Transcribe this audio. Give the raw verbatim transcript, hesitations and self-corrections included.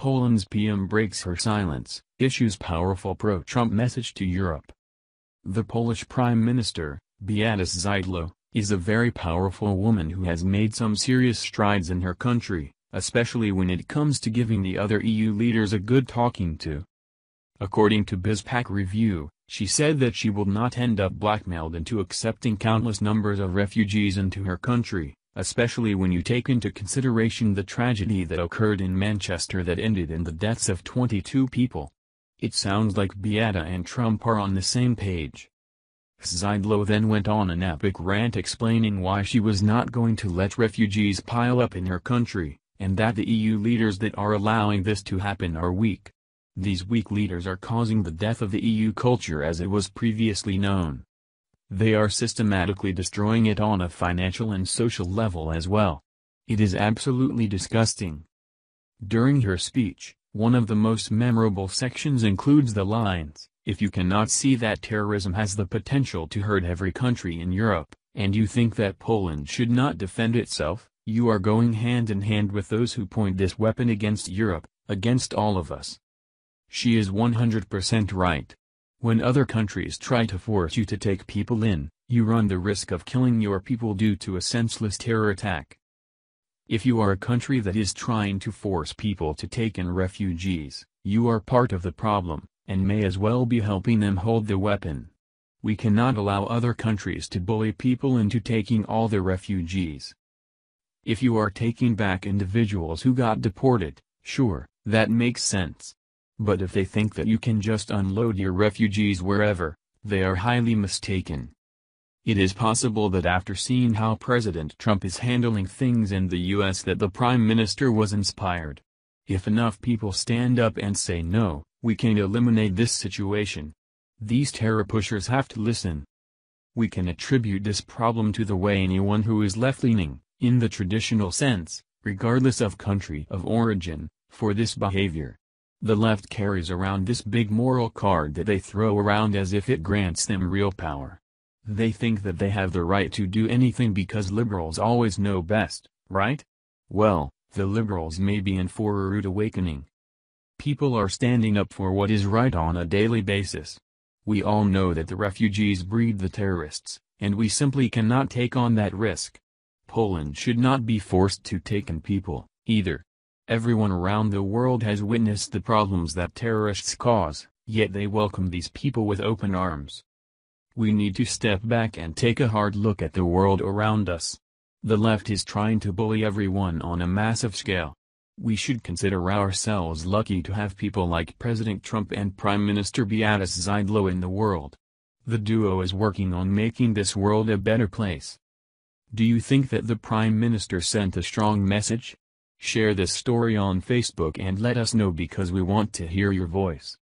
Poland's P M breaks her silence, issues powerful pro-Trump message to Europe. The Polish Prime Minister, Beata Szydło, is a very powerful woman who has made some serious strides in her country, especially when it comes to giving the other E U leaders a good talking to. According to Bizpac Review, she said that she will not end up blackmailed into accepting countless numbers of refugees into her country, especially when you take into consideration the tragedy that occurred in Manchester that ended in the deaths of twenty-two people. It sounds like Beata and Trump are on the same page. Szydło then went on an epic rant explaining why she was not going to let refugees pile up in her country, and that the E U leaders that are allowing this to happen are weak. These weak leaders are causing the death of the E U culture as it was previously known. They are systematically destroying it on a financial and social level as well. It is absolutely disgusting. During her speech, one of the most memorable sections includes the lines, "If you cannot see that terrorism has the potential to hurt every country in Europe, and you think that Poland should not defend itself, you are going hand in hand with those who point this weapon against Europe, against all of us." She is one hundred percent right. When other countries try to force you to take people in, you run the risk of killing your people due to a senseless terror attack. If you are a country that is trying to force people to take in refugees, you are part of the problem, and may as well be helping them hold the weapon. We cannot allow other countries to bully people into taking all the refugees. If you are taking back individuals who got deported, sure, that makes sense. But if they think that you can just unload your refugees wherever, they are highly mistaken. It is possible that after seeing how President Trump is handling things in the U S that the Prime Minister was inspired. If enough people stand up and say no, we can eliminate this situation. These terror pushers have to listen. We can attribute this problem to the way anyone who is left-leaning, in the traditional sense, regardless of country of origin, for this behavior. The left carries around this big moral card that they throw around as if it grants them real power. They think that they have the right to do anything because liberals always know best, right? Well, the liberals may be in for a rude awakening. People are standing up for what is right on a daily basis. We all know that the refugees breed the terrorists, and we simply cannot take on that risk. Poland should not be forced to take in people, either. Everyone around the world has witnessed the problems that terrorists cause, yet they welcome these people with open arms. We need to step back and take a hard look at the world around us. The left is trying to bully everyone on a massive scale. We should consider ourselves lucky to have people like President Trump and Prime Minister Beata Szydło in the world. The duo is working on making this world a better place. Do you think that the Prime Minister sent a strong message? Share this story on Facebook and let us know because we want to hear your voice.